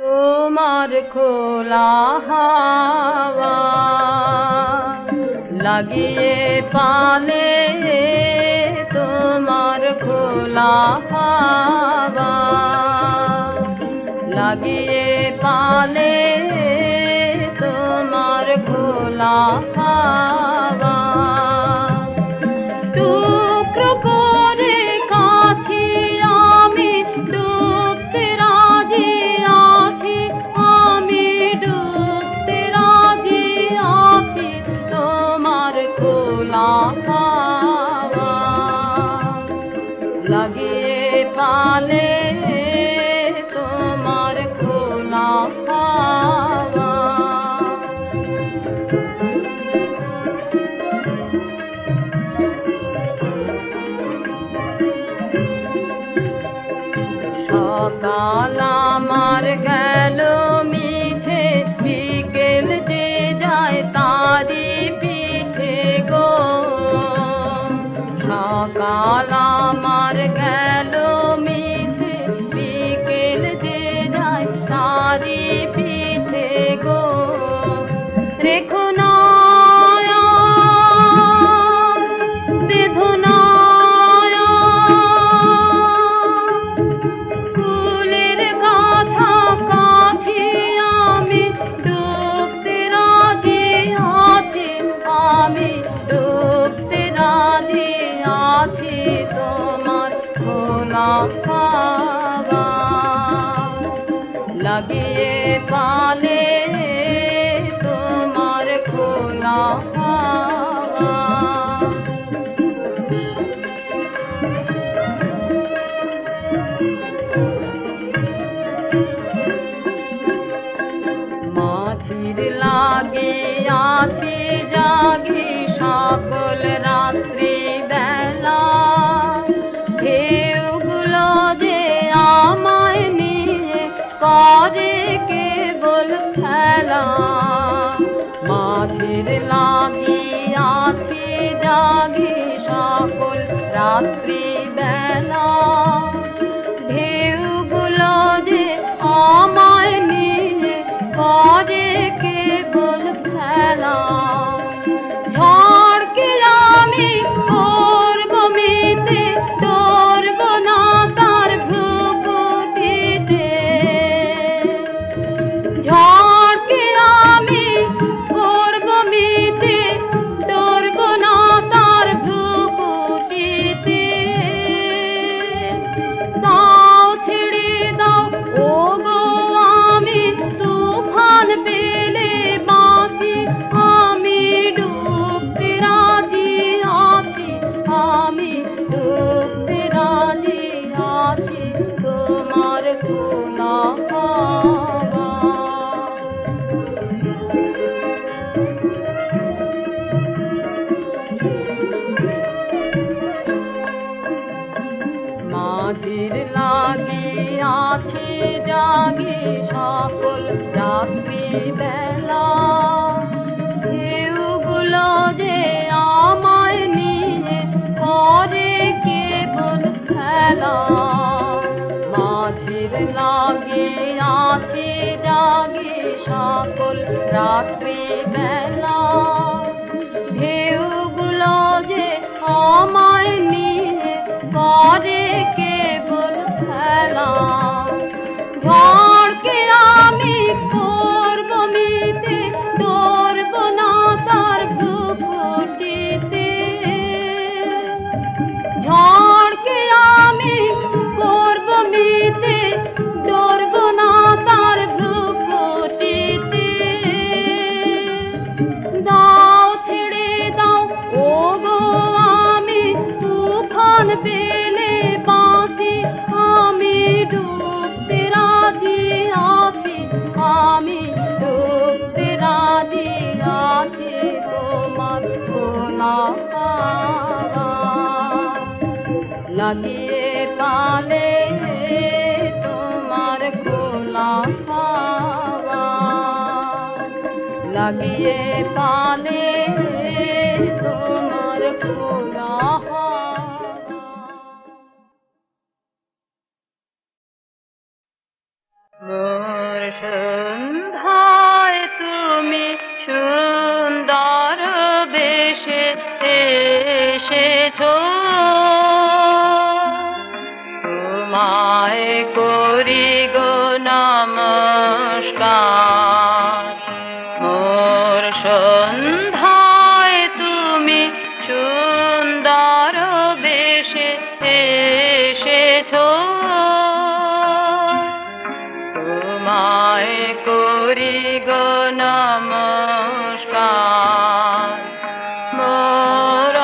तोमार खोला हावा लागिए पाले तोमार खोला हावा लागिए पाले तोमार खोला हावा टुकरो करे काछे आमी डुबते राजी आछी आमी डुबते राजी आछी तोमार खोला हावा लागिए पाले सकाल आमार गेलो मिछे बिकेल जे जाए तारी पीछे गो सकाल आमार गेलो मिछे बिकेल जे जाए तारी पीछे गो रेखो ना तोमार खोला हावा लागिए पाले तोमार खोला हावा माछिर लागे आछे जागे सकल रात्रि के बोल खेला माछिर लागे आछे जागे सकल रात्रि बेला ढेउगुलो जे आमाय निये करे के बोल खेला झड़के आमी तोमार खोला हावा माझिर लागे आछे जागे सकल रात्रि बेला ढेउगुलो जे आमाय निये करे केवल খেলা মাঝির লাগে আছে জাগে সকল রাত্রি বেলা ঢেউগুলো যে আমায় নিয়ে করে কেবল খেলা ঝড়কে আমি করব মিতে ধরব না তার ভ্রুকুটিতে ঝড়কে আমি করব মিতে ডরব না তার ভ্রুকুটিতে দাও ছেড়ে দাও ও গো আমি তুফান পেলে বাঁচি আমি ডুবতে রাজি আছি আমি ডুবতে রাজি আছি তোমার খোলা হাওয়া लागिए पाले तोमार खोला हावा लागिए पाले तोमार खोला हावा। मोर সন্ধ্যায় তুমি সুন্দর বেশে এসেছো, তোমায় করি গো নমস্কার। মোর সন্ধ্যায় তুমি সুন্দর বেশে এসেছো, তোমায় করি গো নমস্কার। মোর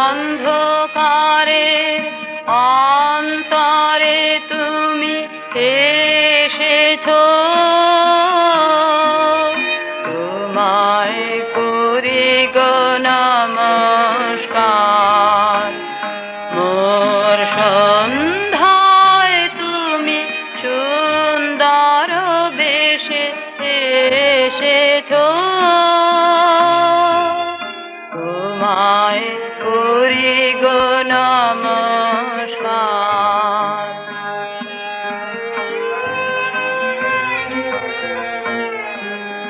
অন্ধকারে অন্তরে তুমি এসেছো, তোমায় করি গো নমস্কার। মোর সন্ধ্যায় তুমি সুন্দর বেশে এসেছো,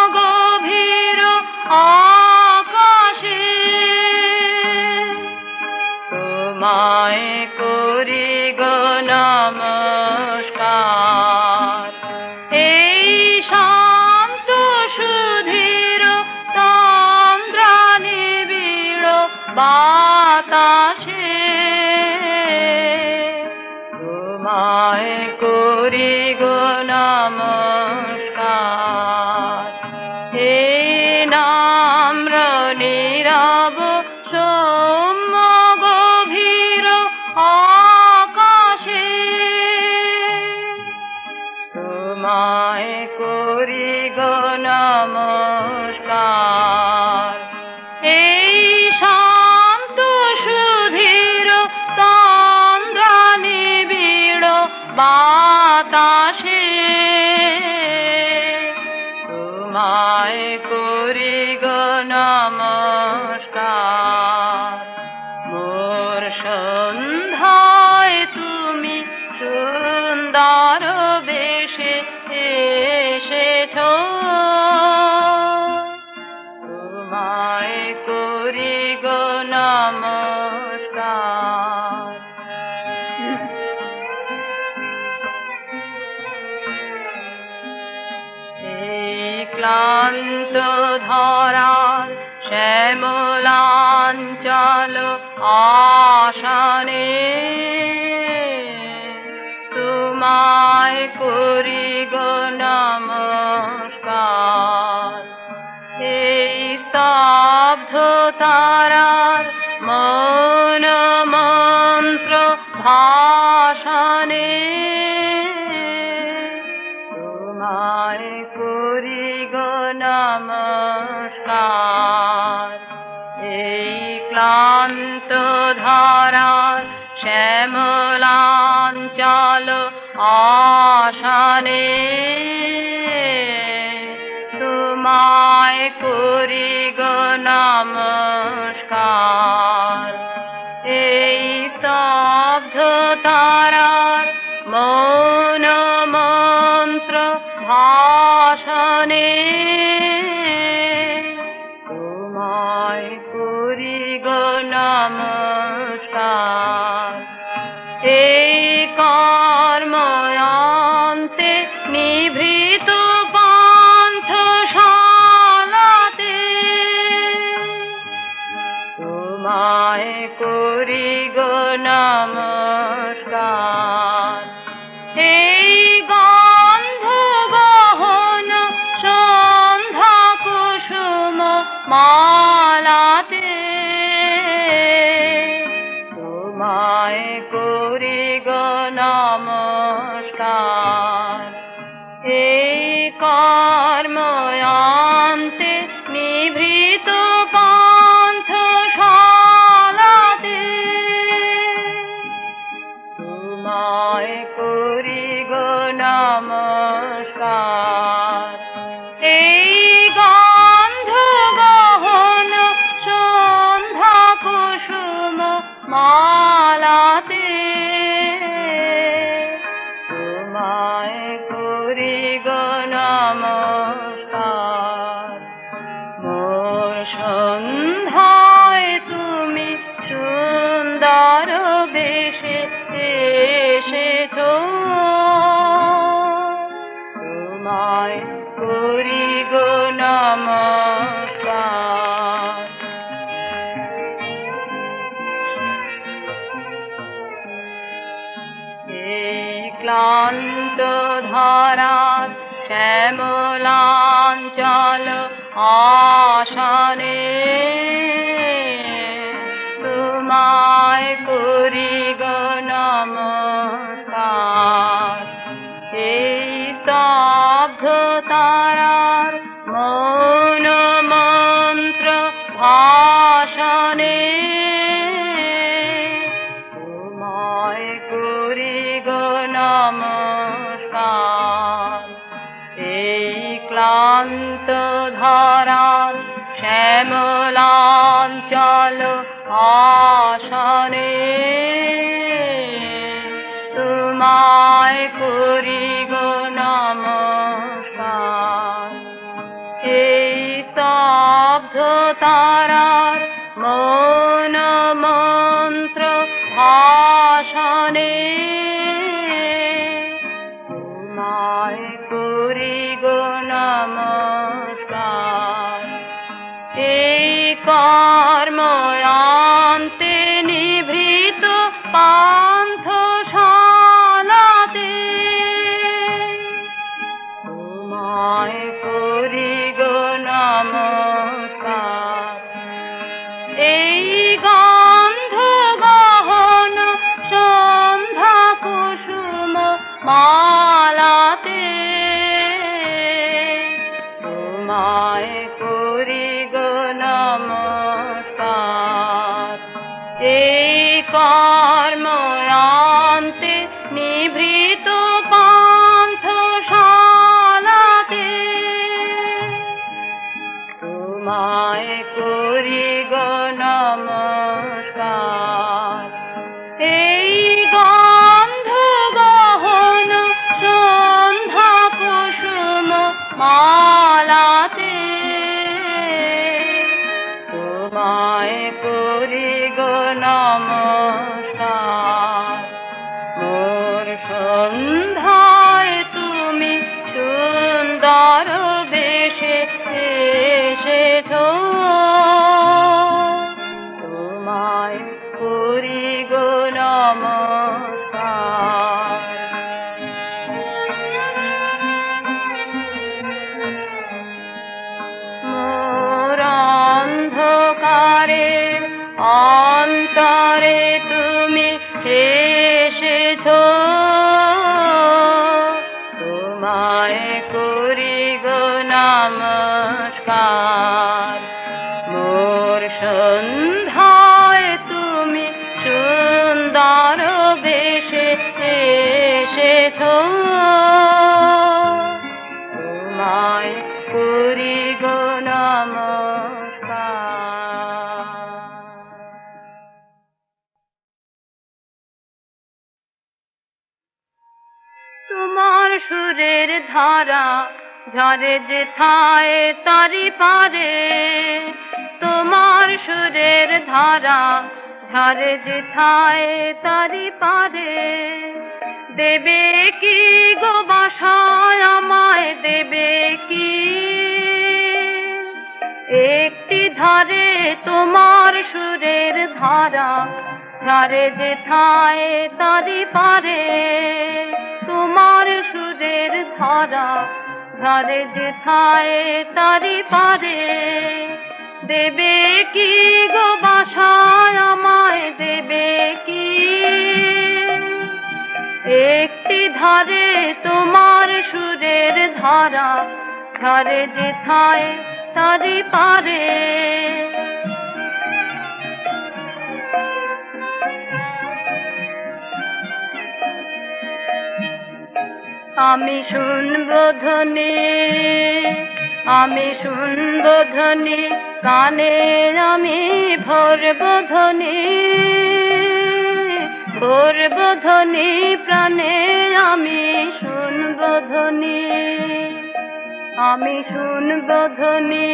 তোমায় করি গো নমস্কার। এই নম্র নীরব সৌম্য গভীর আকাশে তোমায় করি গো নমস্কার। এই শান্ত সুধীর তন্দ্রা নিবিড় বাতাসে তোমায় করি গো নমস্কার। এই নম্র নীরব সৌম্য গভীর আকাশে তোমায় করি গো নমস্কার। এই শান্ত সুধীর তন্দ্রা নিবিড় বাতাসে তোমায় করি গো নমস্কার। মোর সন্ধ্যায় তুমি সুন্দর বেশে এসেছো, তোমায় করি গো নমস্কার। এই ক্লান্ত ধরার শ্যামলাঞ্চল আসনে তোমায় করি গো নমস্কার। এই স্তব্ধ তারার মৌন মন্ত্র ভাষণে তোমায় করি গো নমস্কার। এই ক্লান্ত ধরার শ্যামলাঞ্চল আসনে তোমায় করি গো নমস্কার। এই স্তব্ধ তারার মৌন মন্ত্র ভাষণে তোমায় করি গো নমস্কার। এই কর্ময়ন্তে নিভৃত পান্থশালাতে তোমায় করি গো নমস্কার। এই গন্ধ গহন সন্ধ্যা কুসুম মালাতে তোমায় করি গো নমস্কার। এই কর্ময়ন্তে নিভৃত পান্থশালাতে তোমায় করি গো নমস্কার। এই গন্ধ গহন সন্ধ্যা কুসুম মালা দার বেশে এসেছ, তোমায় করি গো নমস্কার। এই ক্লান্ত ধরার শ্যামলাঞ্চল আসানে তোমায় করি গো নমস্কার। এই স্তব্ধ তারার মৌন মন্ত্র ভাষণে তোমায় করি গো নমস্কার। এই ক্লান্ত ধরার শ্যামলাঞ্চল আসানে তোমায় করি গো নমস্কার। এই স্তব্ধ তারার মৌন মন্ত্র ভাষণে তোমায় করি গো নমস্কার। এই কর্ম পান্থশালাতে তোমায় করি গো নমস্কার। এই গন্ধগহন সন্ধ্যা কুসুম মালাতে তোমায় করি গো নমস্কার। এই কর্ম অন্তে নিভৃত পান্থশালাতে তোমায় করি গো নমস্কার। এই গন্ধগহন সন্ধ্যা কুসুম মালাতে তোমায় করি গো নমস্কার। মোর সন্ধ্যায় তুমি সুন্দর বেশে এসেছ, তোমায় করি গো নমস্কার। মোর অন্ধকারে অন্তরে তুমি এসেছ, তোমায় করি গো নমস্কার। মোর সন্ধ্যায় তুমি সুন্দর বেশে এসেছ, তোমায় করি গো নমস্কার। তোমার সুরের ধারা ঝরে যেথায় তারি পারে, তোমার সুরের ধারা ঝরে যেথায় তারি পারে। দেবে কি গো বাসায় আমায়, দেবে কি একটি ধারে তোমার সুরের ধারা ঝরে যেথায় তারি পারে। তোমার সুরের ধারা ঝরে যেথায় তারি পারে। দেবে কি গো বাসায় আমায়, দেবে কি একটি ধারে তোমার সুরের ধারা ঝরে যেথায় তারি পারে। আমি শুনবো ধ্বনি, আমি শুনবো ধ্বনি, কানে আমি ভরবো ধ্বনি, ভরবো ধ্বনি, প্রাণে আমি শুনবো ধ্বনি। আমি শুনবো ধ্বনি,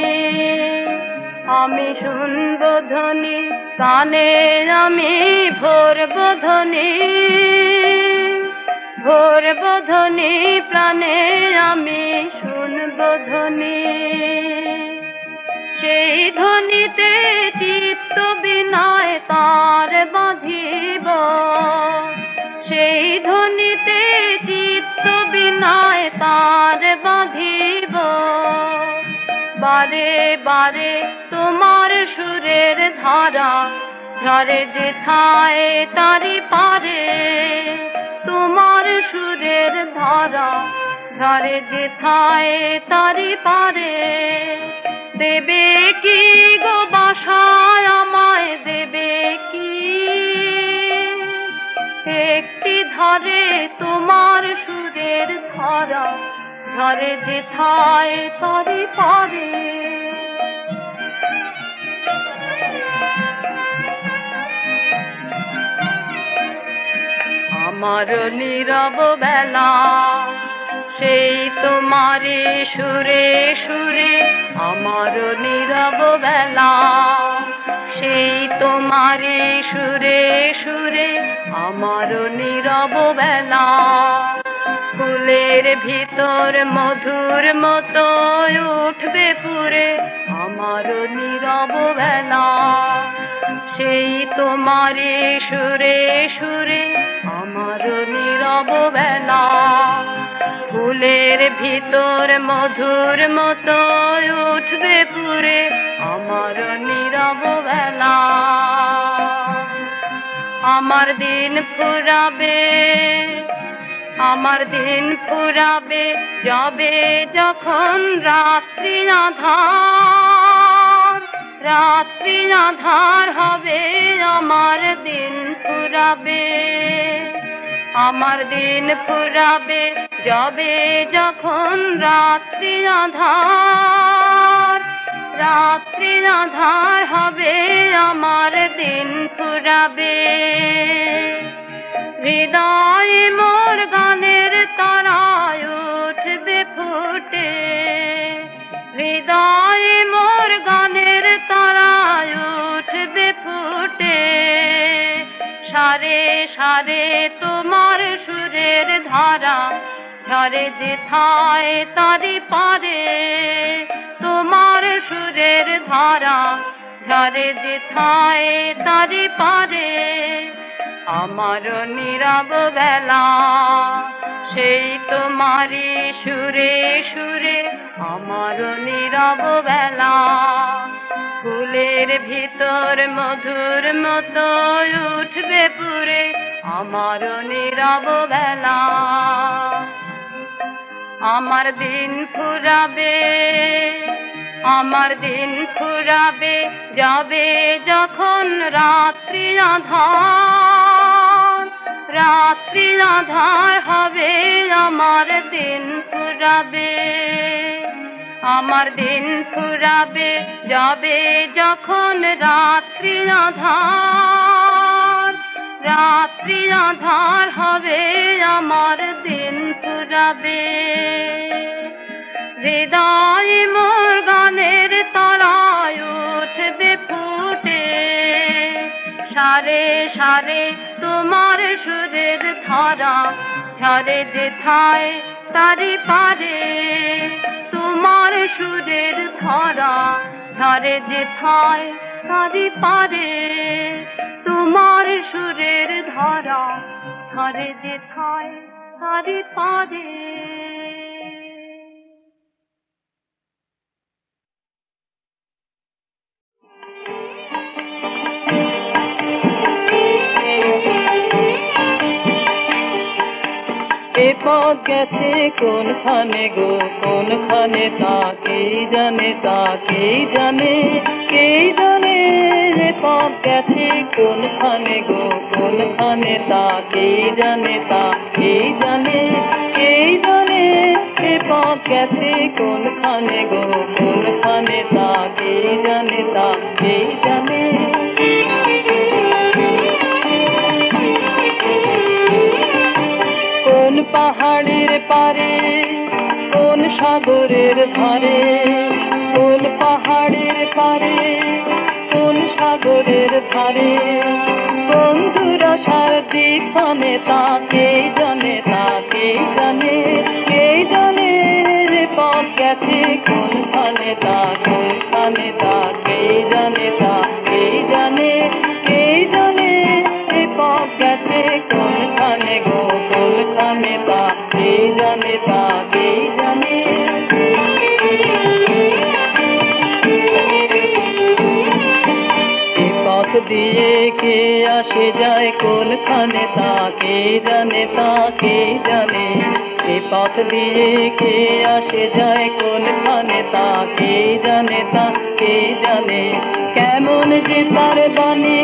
আমি শুনবো ধ্বনি, কানে আমি বোধনে ভোর বোধনে প্রাণে আমি শুন বোধনে সেই ধ্বনিতে চিত্ত বিনয় তার বাঁধিব সেই ধ্বনিতে চিত্ত বিনয় তার বাঁধিব বারে বারে তোমার সুরের ধারা ঝরে যেথায় তারি পারে তোমার সুরের ধারা ঝরে যেথায় তারি পারে দেবে কি গো বাসায় আমায় দেবে কি একটি ধরে তোমার সুরের ধারা ঝরে যেথায় তারি পারে আমার নীরব বেলা সেই তোমারে সুরে সুরে আমার নীরব বেলা সেই তোমারে সুরে সুরে আমার নীরব বেলা ফুলের ভিতর মধুর মতো উঠবে পুরে আমার নীরব বেলা সেই তোমারে সুরে সুরে আমার নীরব বেলা ফুলের ভিতর মধুর মতো উঠবে পুরে আমার নীরব বেলা আমার দিন ফুরাবে আমার দিন ফুরাবে যাবে যখন রাত্রি আধার রাত্রি আধার হবে আমার দিন ফুরাবে আমার দিন ফুরাবে যাবে যখন রাত্রি আধার রাত্রি আধার হবে আমার দিন ফুরাবে হৃদয় মোর গানের তারায় উঠবে ফুটে হৃদয় মোর গানের তারায় উঠবে ফুটে সারে সারে তোমার সুরের ধারা ঝরে যেথায় তারি পারে তোমার সুরের ধারা ঝরে যেথায় তারি পারে আমার নীরব বেলা সেই তোমারি সুরে সুরে আমার নীরব বেলা ফুলের ভিতর মধুর মতো উঠবে পুরে আমার নীরব বেলা আমার দিন ফুরাবে আমার দিন ফুরাবে যাবে যখন রাত্রি আধার রাত্রি আধার হবে আমার দিন ফুরাবে আমার দিন ফুরাবে যাবে যখন রাত্রি আধার রাত্রি আধার হবে আমার দিন ফুরাবে হৃদয় মোর গানের তলায় উঠবে ফুটে সারে সারে তোমার সুরের ধারা ঝরে যেথায় তারি পারে তোমার সুরের ধারা ঝরে যেথায় তারি পারে তোমার সুরের ধারা ঝরে যেথায় তারি পারে। এ পথ গেছে কোনখানে গো কোনখানে তা কেই জানে তা কেই জানে এ পথ গেছে কোনখানে গো কোনখানে তা কেই জানে এ পথ গেছে কোনখানে গো কোনখানে তা কেই জানে কোন পাহাড়ের পারে কোন সাগরের ধারে কোন পাহাড়ের পারে কোন সাগরের ধারে কোন দুরাশার জীবনে তাকেই জানে কেই জানে রে পথ গেছে কোনখানে কোনখানে তাকেই জানে কেই জানে রে পথ গেছে কোনখানে গো কোনখানে তাকেই জানে কেই জানে। দিয়ে কে আসে যায় কোনখানে তাকে জানে এ পথ দিয়ে কে আসে যায় কোনখানে তাকে জানে কেমন যে তার বাণী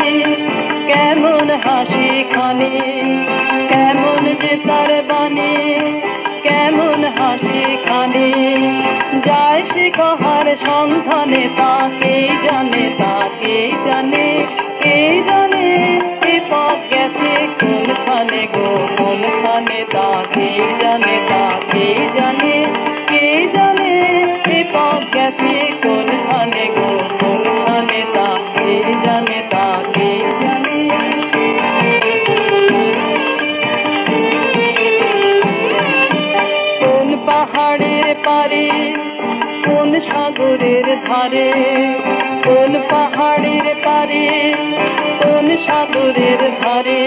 কেমন হাসি খানি কেমন যে তার বাণী কেমন হাসি খানি যায় সে কাহার সন্ধানে তাকেই জানে এ পথ গেছে কোনখানে গো কোনখানে তাকেই জানে এ পথ গেছে কোনখানে গো কোনখানে তাকেই জানে। কোন পাহাড়ের পারে কোন সাগরের ধারে কোন পাহাড়ের পারে কোন সাগরের ধারে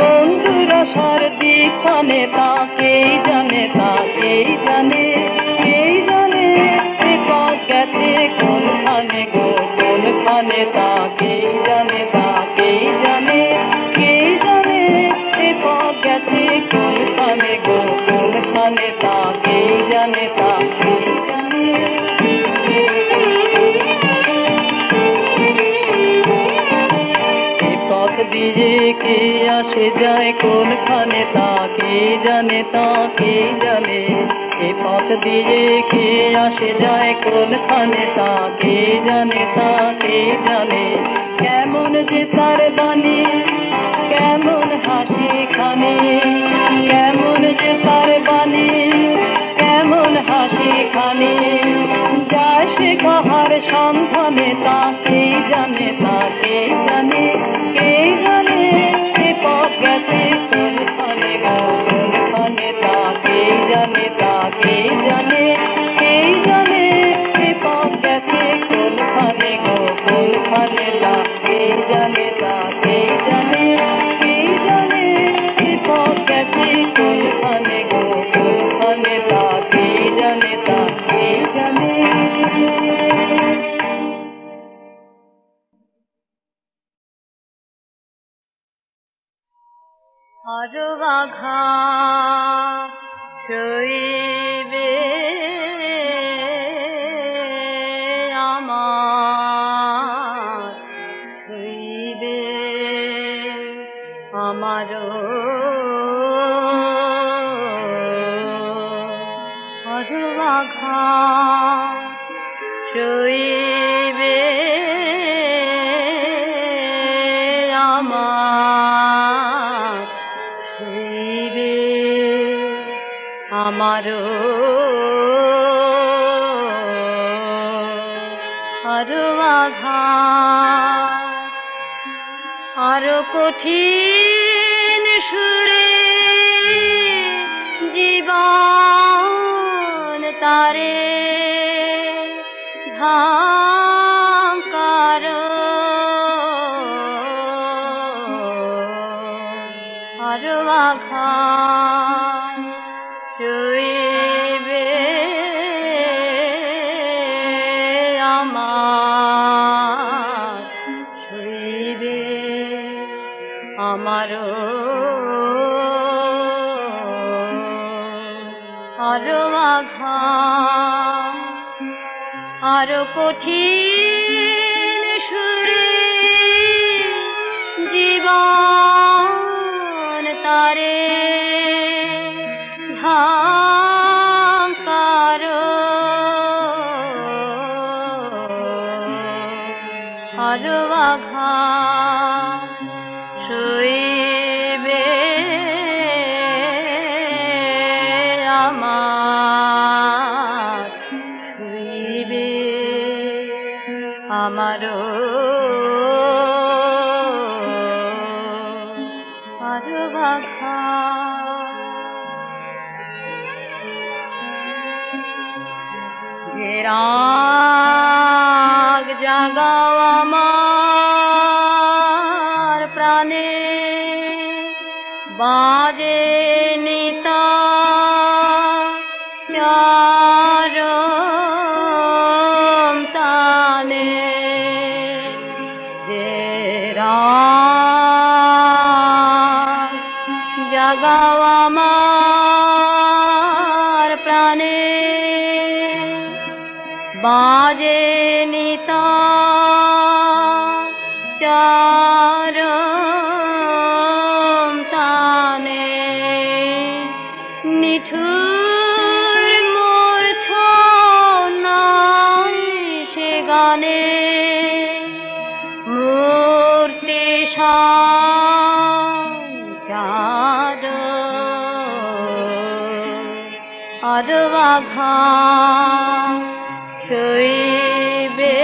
কোন দুরাশার দিকখানে তাকেই জানে এ পথ গেছে কোনখানে গো কোনখানে তাকেই জানে এ পথ গেছে কোনখানে গো কোনখানে তাকেই জানে। দিয়ে কে আসে যায় কোনখানে তাকেই জানে এ পথ দিয়ে কে আসে যায় কোনখানে তাকেই জানে কেমন যে তার বাণী কেমন হাসি খানি কেমন যে তার বাণী কেমন হাসি খানি যায় সে কাহার সন্ধানে তাকেই জানে তাকেই জানে এ পথ গেছে কোনখানে গো কোনখানে তাকেই জানে এ পথ গেছে কোনখানে গো কোনখানে তাকেই জানে। আরো আঘাত সইবে আমার আরো আঘাত সইবে আরো আঘাত আরো কঠিন সুরে জীবন তারে ধাকার আরো আঘাত সইবে আমারও আরো আঘাত আরো কঠিন সুরে জীবন তারে আরো আঘাত সইবে আমারও ভাষা রাগ জাগাও আমার প্রাণে বাজে নিতা बाजे नीता चारम ताने निठुर मूर्छा नाई से गाने मूर्ति शाद अरवा घा শোইবে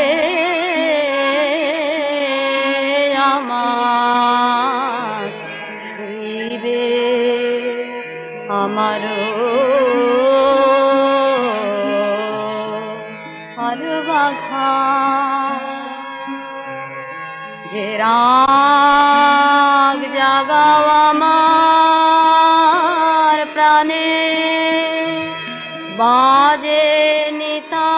আমার শোইবে আমার আরবা ঘাম যে রাগ জাগাও আমার প্রাণে বাজে নিতা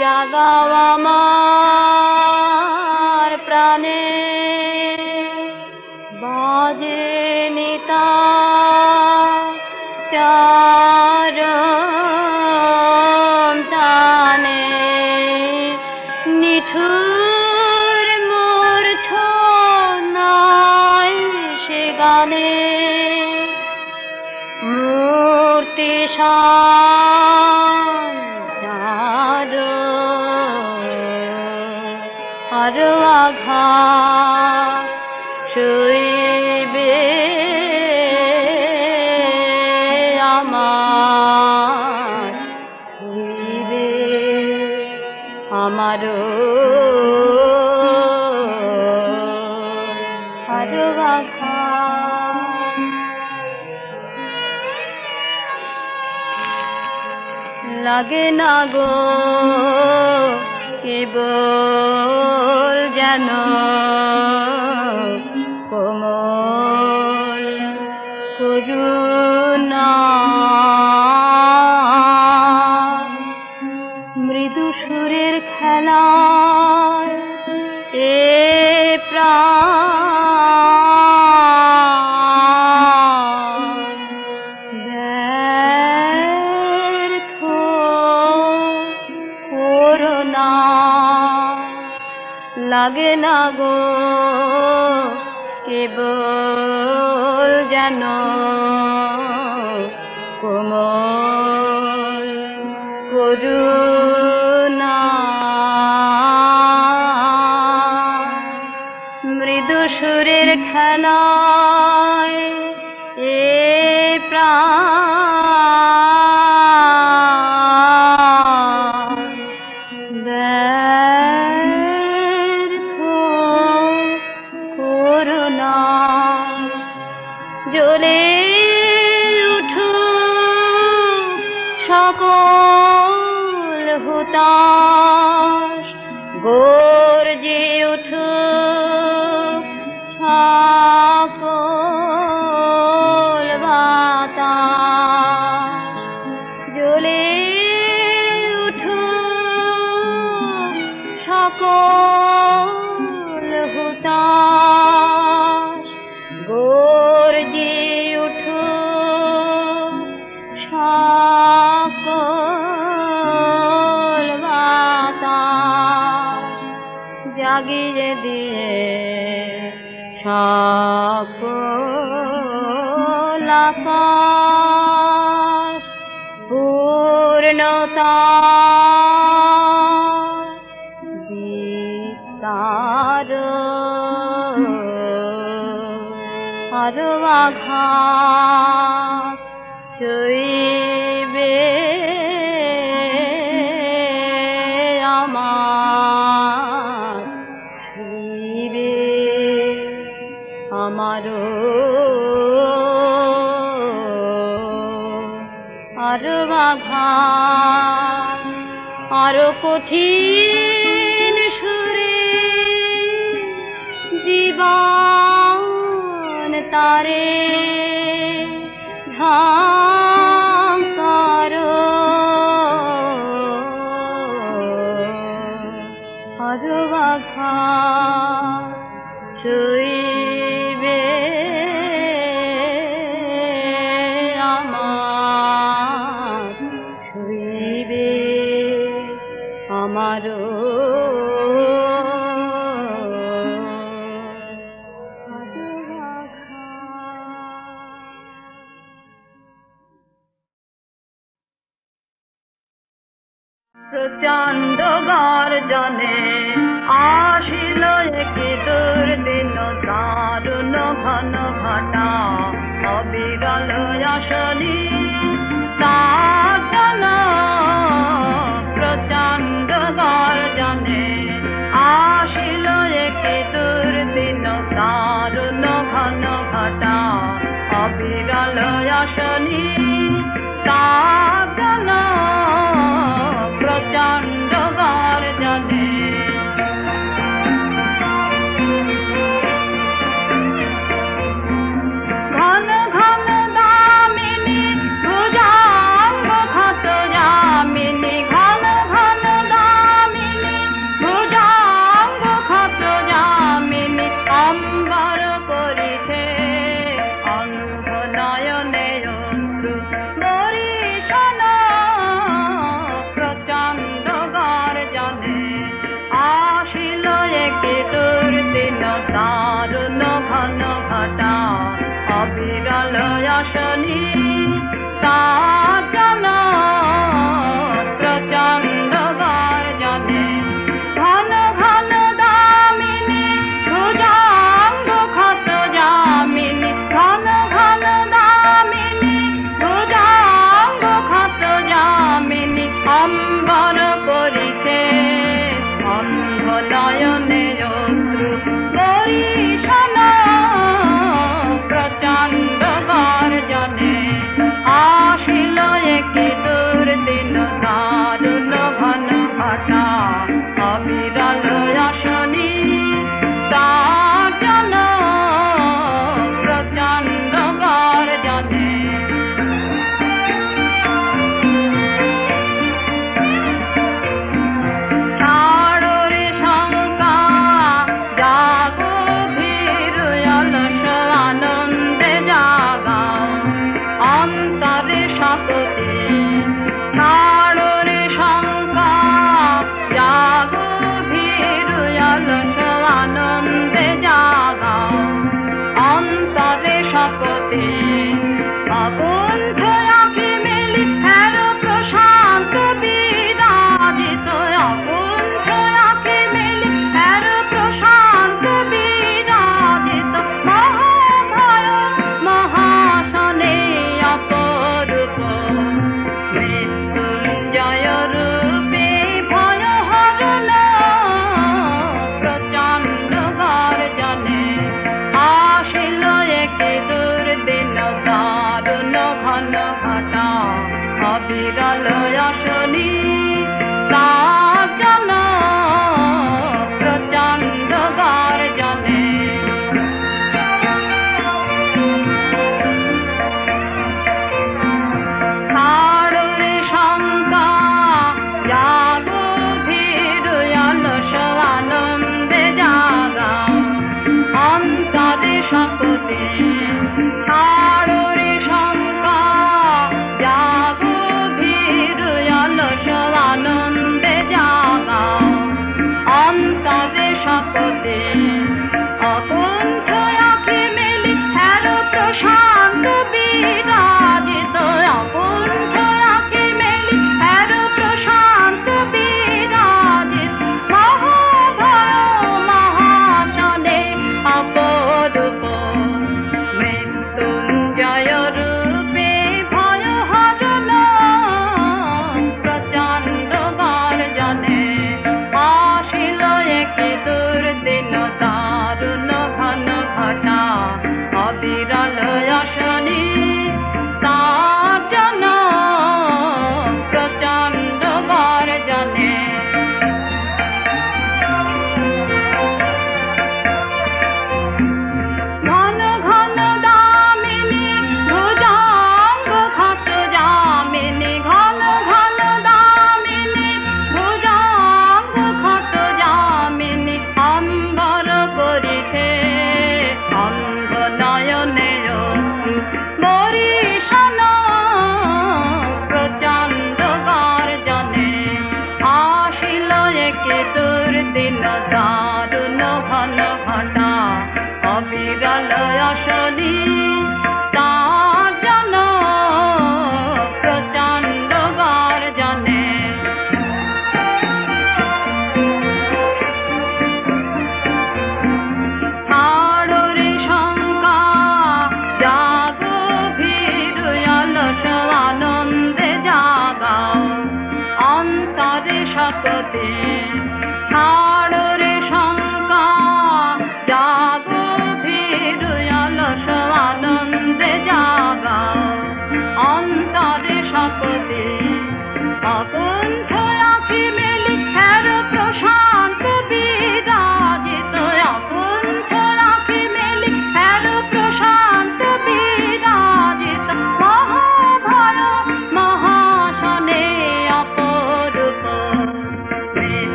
জাগাও আমার প্রাণে বাজে নিতা চারম তানে নিঠুর মূর্ছা নাই সে গানে মূর্তি আরবা ঘাম শোইবে আমার শোইবে আমার আরবা ঘাম লাগে না গো কেবল যেন কোমল করুণা মৃদু সুরের খেলা এ প্রাণ ব্যর্থ করুণা লাগে না গো কেবল যেন কোমল করুণা মৃদু সুরের খেলা এ প্রাণ জ্বলে উঠুক সকল হুতাশ গর্জে উঠুক সকল বাতাস জ্বলে উঠুক সকল হুতাশ গর্জে উঠুক সকল বাতাস জাগিয়ে দিয়ে সকল আকাশ পূর্ণতা বিস্তার আরবা ঘাম শোইবে। আরো বাধা আরো কঠিন সুরে জীবন তারে ধাম করো আরো বাধা ছুঁইবে আমারো প্রচণ্ড গর্জনে আসিল একি দুর্দিন দারুণ ঘন ঘটা অবিরল আসনি प्रचंड गर्जने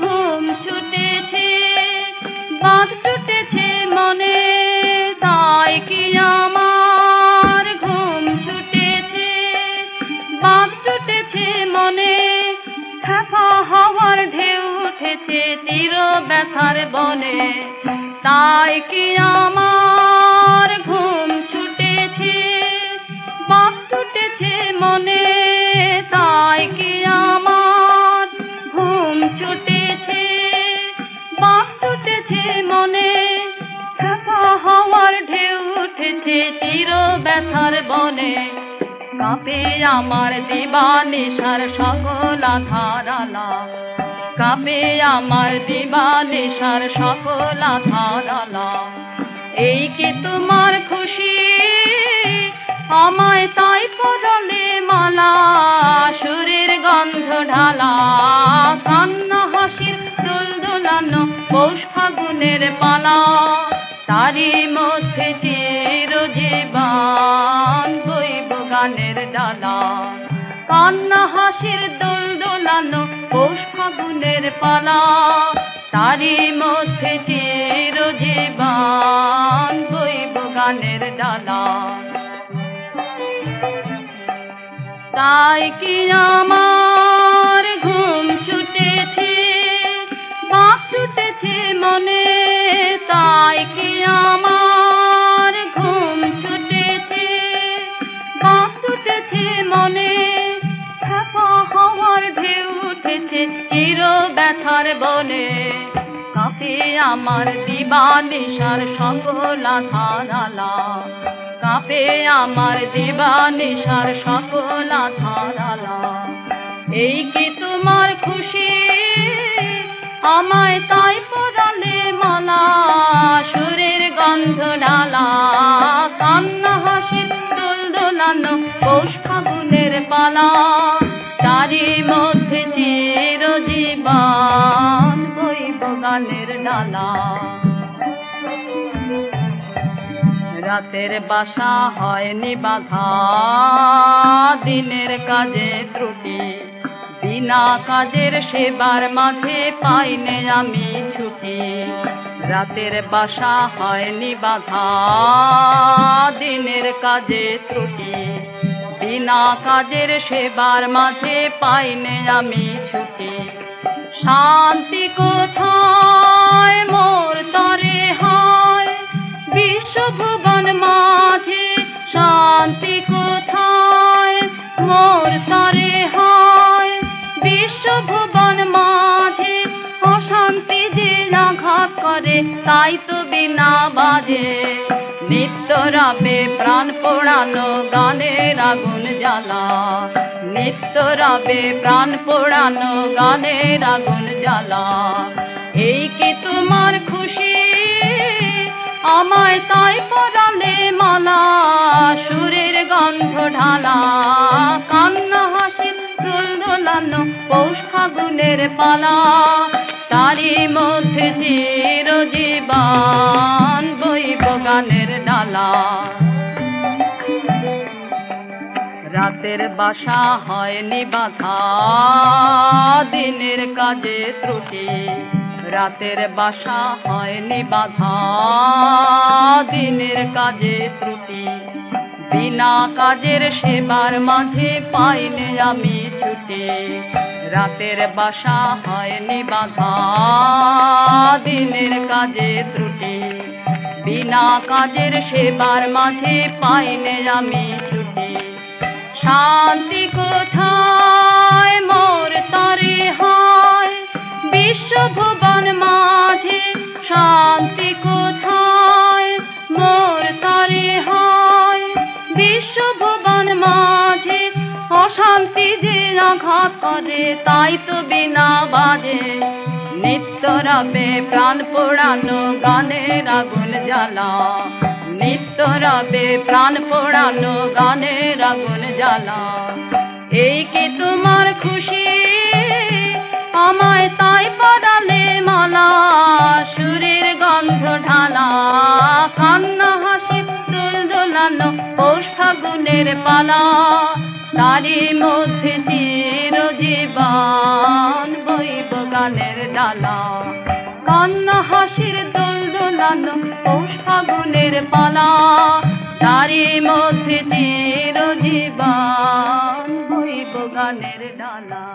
ঘুম ছুটেছে, বাঁধ টুটে ব্যথার বনে, তাই কি আমার ঘুম ছুটেছে, বাপ ছুটেছে মনে, তাই কি আমার ঘুম ছুটেছে, বাপ ছুটেছে মনে। কাঁপা হাওয়ার ঢেউ উঠেছে চির ব্যথার বনে, কাঁপে আমার দিবানিশার সকল আঁধার আলা, কাঁপে আমার দিবানিশার সকল আঁধার আলা। এই কি তোমার খুশি, আমায় তাই পরলে মালা, সুরের গন্ধ ঢালা, কান্না হাসির দোল দোলানো পৌষ ফাগুনের পালা, তারই মধ্যে চির জীবন বইব গানের ডালা, কান্না হাসির দোল দোলানো পৌষ ফাগুনের পালা, তারই মধ্যে চির জীবন বইব গানের ডালা। তাই কি আমার ঘুম ছুটেছে, বাপ ছুটেছে মনে, তাই কি আমার ঘুম ছুটেছে, বাপ ছুটেছে মনে। কাঁপা হাওয়ার ঢেউ উঠেছে চির ব্যথার বনে, কাঁপে আমার দিবানিশার সকল আঁধার আলা, কাঁপে আমার দিবানিশার সকল আঁধার আলা। এই কি তোমার খুশি, আমায় তাই পরালে মালা, সুরের গন্ধ ঢালা, কান্না হাসির দোল দোলানো পৌষ ফাগুনের পালা, তারি মধ্যে চির জীবন বইব গানের ডালা। রাতের বাসা হয়নি বাধা দিনের কাজে ত্রুটি, বিনা কাজের সেবার মাঝে পাইনে আমি ছুটি, রাতের বাসা হয়নি বাধা দিনের কাজে ত্রুটি, বিনা কাজের সেবার মাঝে পাইনে আমি ছুটি। শান্তি কোথায় মোর তরে হয় বিশ্বভুবন মাঝে, শান্তি কোথায় মোর তরে হয় বিশ্বভুবন মাঝে, অশান্তি যে আঘাত করে তাই তো বিনা বাজে, নিত্য রাবে প্রাণ পোড়ানো গানের আগুন জ্বালা, নিত্য রাবে প্রাণ পোড়ানো গানের আগুন জ্বালা। এই কি তোমার খুশি, আমায় তাই পরালে মালা, সুরের গন্ধ ঢালা, কান্না হাসির দোল দোলানো পৌষ ফাগুনের পালা, তারি মধ্যে চির জীবন বইব গানের ডালা। রাতের বাসা হয়নি বাধা দিনের কাজে ত্রুটি, রাতের বাসা হয়নি বাধা দিনের কাজে ত্রুটি, বিনা কাজের সেবার মাঝে পাইনে আমি ছুটি, রাতের বাসা হয়নি বাধা দিনের কাজে ত্রুটি, বিনা কাজের সেবার মাঝে পাইনে আমি ছুটি। শান্তি কোথায় মোর তরে হয় বিশ্বভুবন মাঝে, শান্তি কোথায় মোর তরে হয় বিশ্বভুবন মাঝে, অশান্তি যে আঘাত করে তাই তো বিনা বাজে, নিত্য রাবে প্রাণ পোড়ানো গানের আগুন জ্বালা, নিত্য রাবে প্রাণ পোড়ানো গানের আগুন জ্বালা। এই কি তোমার খুশি, আমায় তাই পরালে মালা, সুরের গন্ধ ঢালা, কান্না হাসির দোল দোলানো পৌষ ফাগুনের পালা, তারি মধ্যে চির জীবন বইব গানের ডালা, কান্না হাসির দোল দোলানো পৌষ ফাগুনের পালা, তারি মধ্যে চির জীবন বইব গানের ডালা।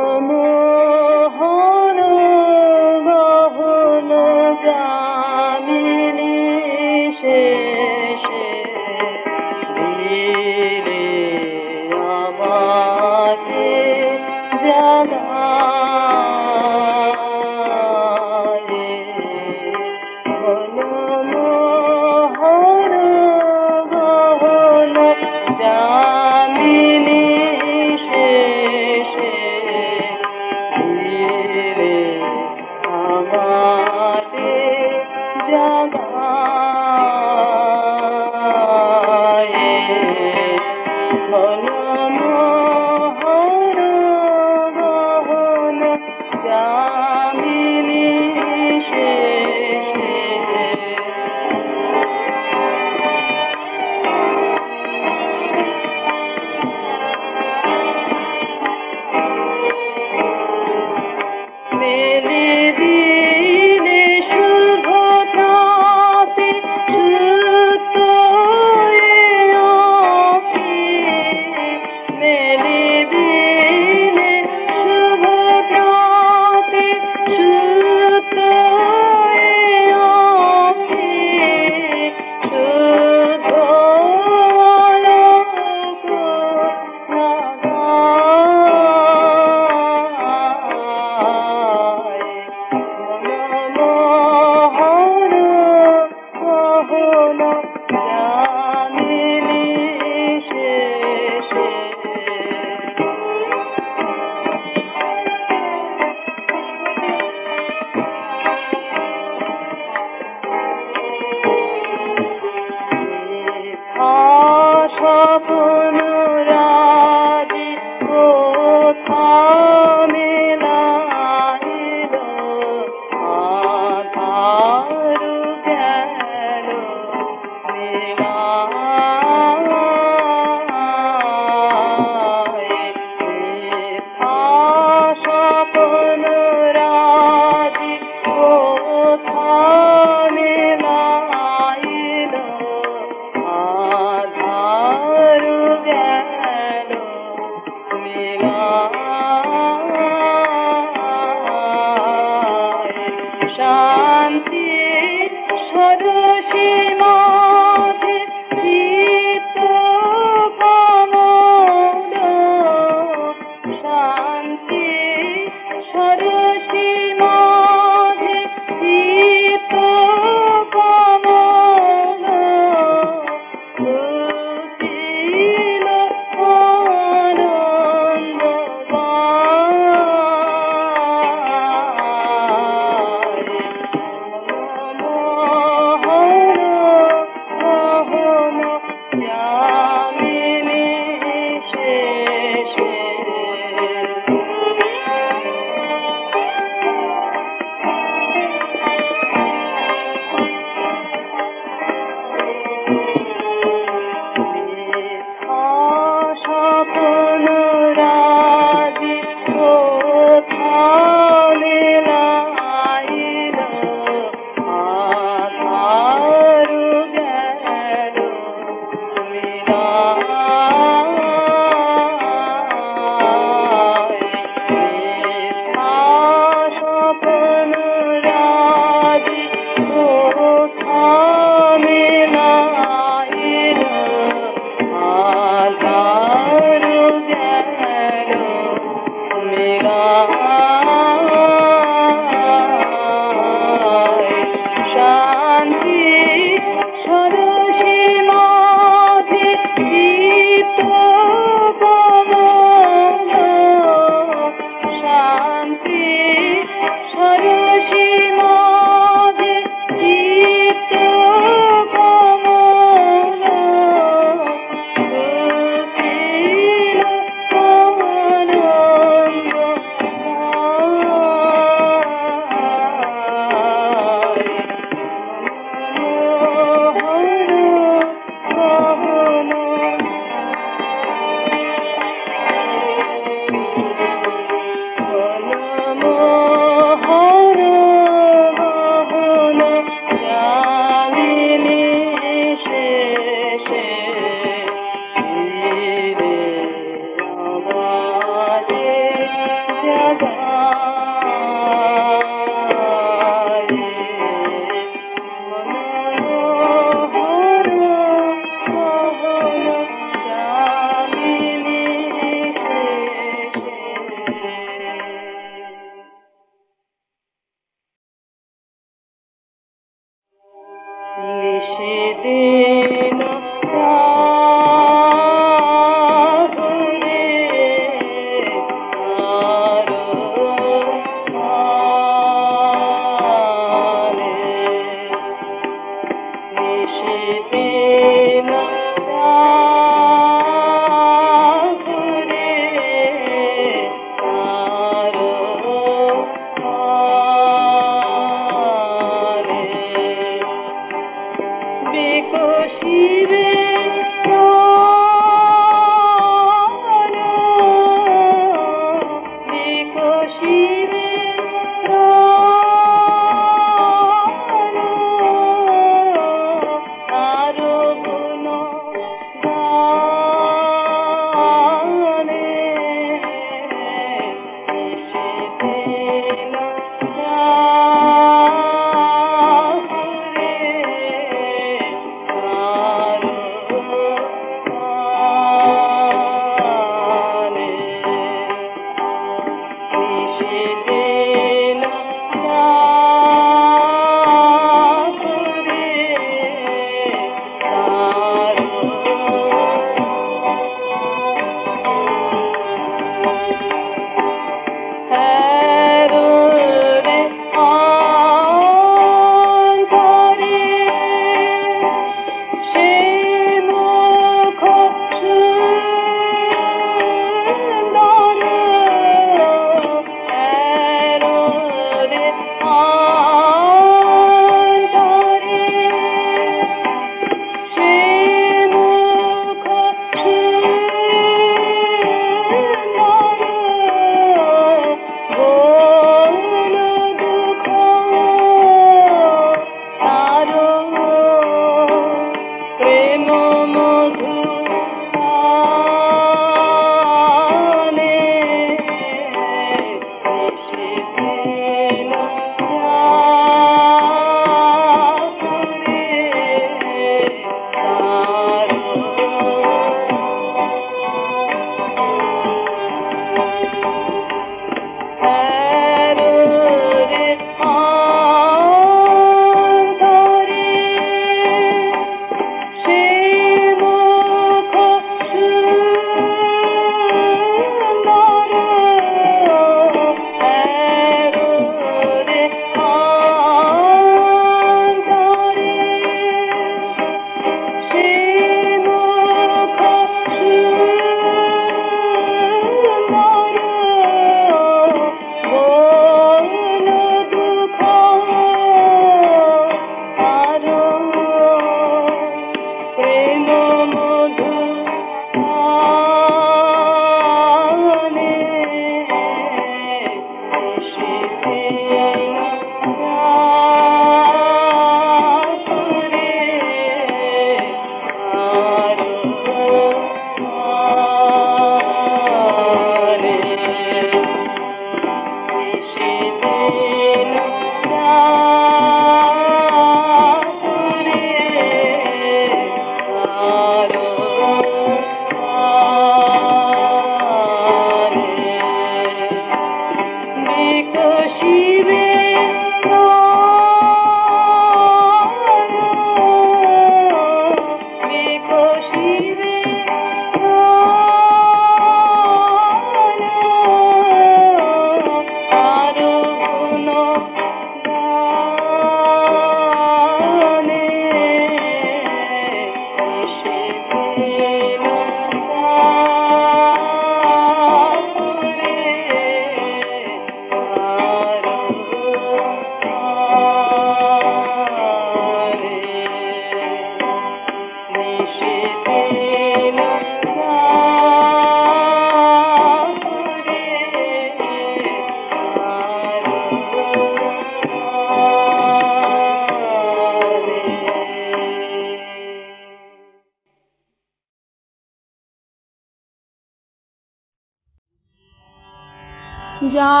जा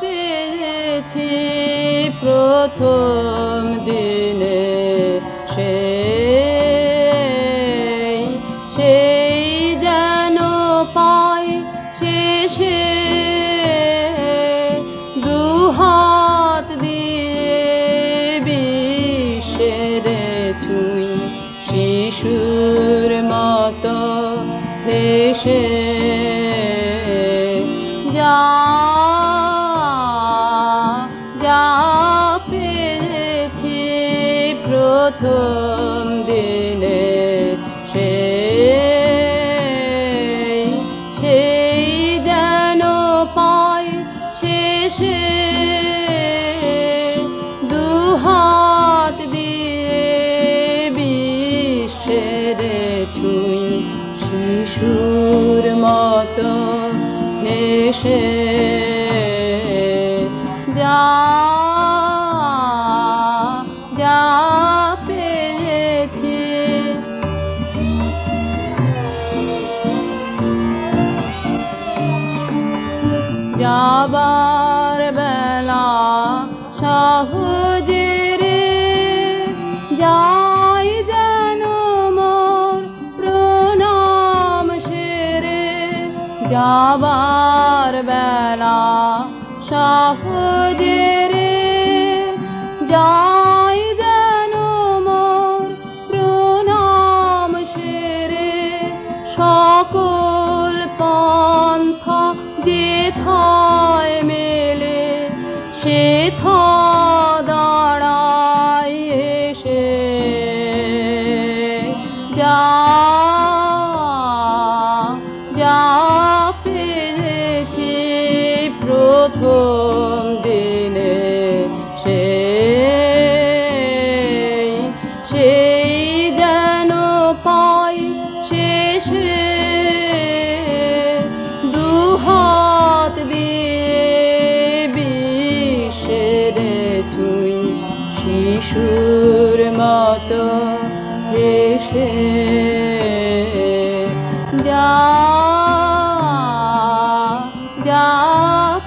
পেয়েছি প্রথম দিনে সেই যেন পাই শেষে দুহাত দিয়ে বিশ্বের ছুঁই শিশুর মতো দেশে যা পেয়েছি প্রথম দিনে সেই যেন পাই শেষে দুহাত দিয়ে বিশ্বের ছুঁই শিশুর মতো হেসে যাবার বেলা সহজে রে যাই যেন মোর প্রণাম সেরে যাবার বেলা সহজে রে যাই যেন মোর প্রণাম সেরে সকল পন্থা যেথায় মেলে সেথা দাঁড়াই এসে যা পেয়েছি প্রথম দিনে সেই যেন পাই শেষে দুহাত দিয়ে বিশ্বের ছুঁই শিশুর মতো হেসে যা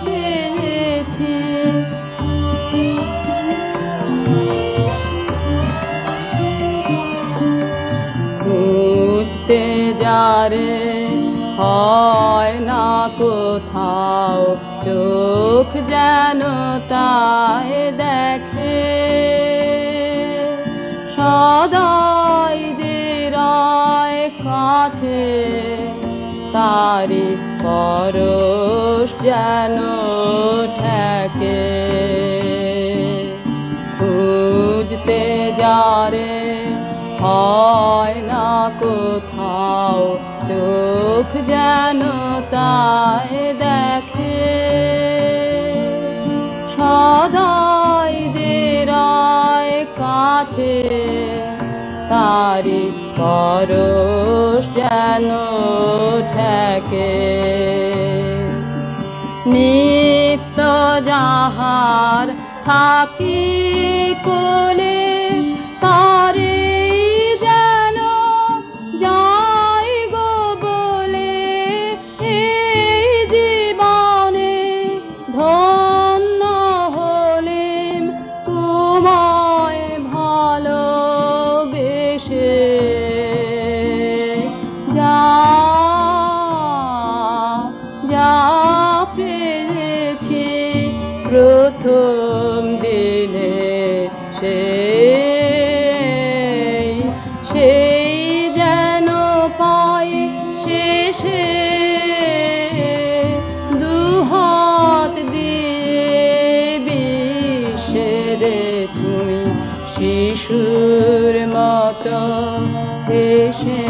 পেয়েছি খুঁজতে যারে হয় না কোথাও চোখ যেন তাই দেখে সদাই দেরায় কাছে তারি পরশ যেন ঠেকে খুঁজতে যারে হয় না কোথাও চোখ যেন তাই দেখে সদাই দেরায় কাছে তারি পরশ যেন ঠেকে নিত্য যাহার থাকি কোলে প্রথম দিনে সেই যেন পাই শেষে দুহাত দিয়ে বিশ্বের ছুঁই শিশুর মতো হেসে।